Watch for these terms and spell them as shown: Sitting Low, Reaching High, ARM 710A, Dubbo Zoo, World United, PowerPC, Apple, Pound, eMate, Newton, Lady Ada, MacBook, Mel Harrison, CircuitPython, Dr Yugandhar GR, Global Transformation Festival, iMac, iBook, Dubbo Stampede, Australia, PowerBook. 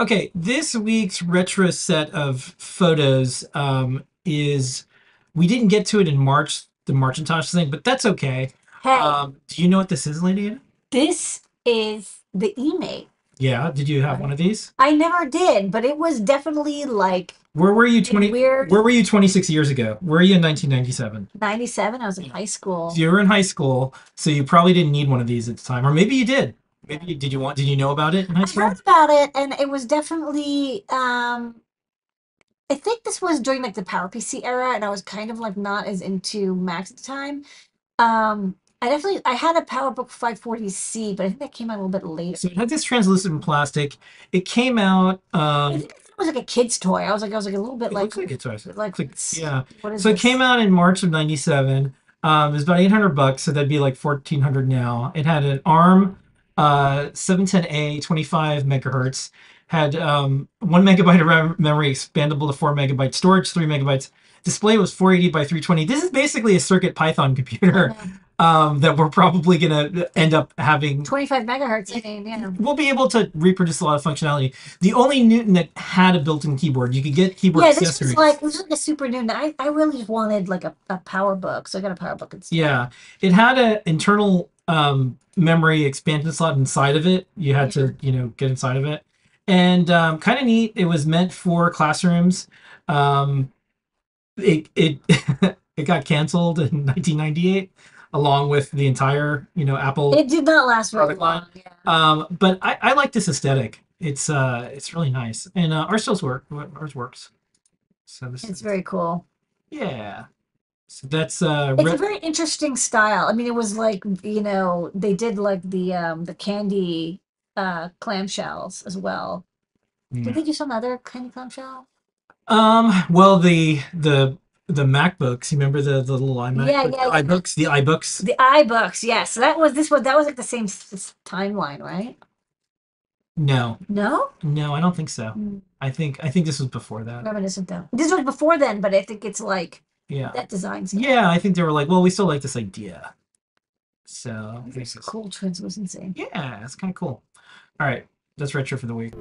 Okay, this week's retro set of photos is, we didn't get to it in March, the Marcintosh thing, but that's okay. Hey. Do you know what this is, Lady Ada? This is the eMate. Yeah, did you have one of these? I never did, but it was definitely like... Where were you 26 years ago? Where were you in 1997? 97, I was in high school. So you were in high school, so you probably didn't need one of these at the time, or maybe you did. Maybe you, did you know about it in high school? I heard about it, and it was definitely I think this was during like the PowerPC era, and I was kind of like not as into Macs at the time. I had a PowerBook 540C, but I think that came out a little bit later. So it had this translucent plastic. It came out. It was like a kid's toy. I was like a little bit like. It looks like a toy. Yeah. What is so this? It came out in March of '97. It was about $800, so that'd be like $1,400 now. It had an ARM 710A, 25 megahertz. Had 1 megabyte of memory, expandable to 4 megabyte storage, 3 megabytes. Display was 480 by 320. This is basically a CircuitPython computer. Yeah. That we're probably going to end up having. 25 megahertz, I mean, yeah. We'll be able to reproduce a lot of functionality. The only Newton that had a built-in keyboard, you could get keyboard accessories. Yeah, this was like a super Newton. I really wanted like a PowerBook, so I got a PowerBook instead. Yeah, it had an internal memory expansion slot inside of it. You had to, you know, get inside of it. And kind of neat, it was meant for classrooms. It got canceled in 1998. Along with the entire, you know, Apple. It did not last very long. Yeah. But I like this aesthetic. It's really nice, and ours works. So this is very cool. Yeah. So that's it's a very interesting style. I mean, it was like, you know, they did like the candy clamshells as well. Yeah. Did they do some other candy clamshell? Well, the MacBooks, you remember the little iMac? Yeah. iBooks, the iBooks. The iBooks, yes. Yeah. So that was this one. That was like the same timeline, right? No. No. No, I don't think so. Mm. I think this was before that. Reminiscent though. This was before then, but I think it's like that design style. Yeah, I think they were like, well, we still like this idea. So it's cool. Translucent. Yeah, it's kind of cool. All right, that's retro for the week.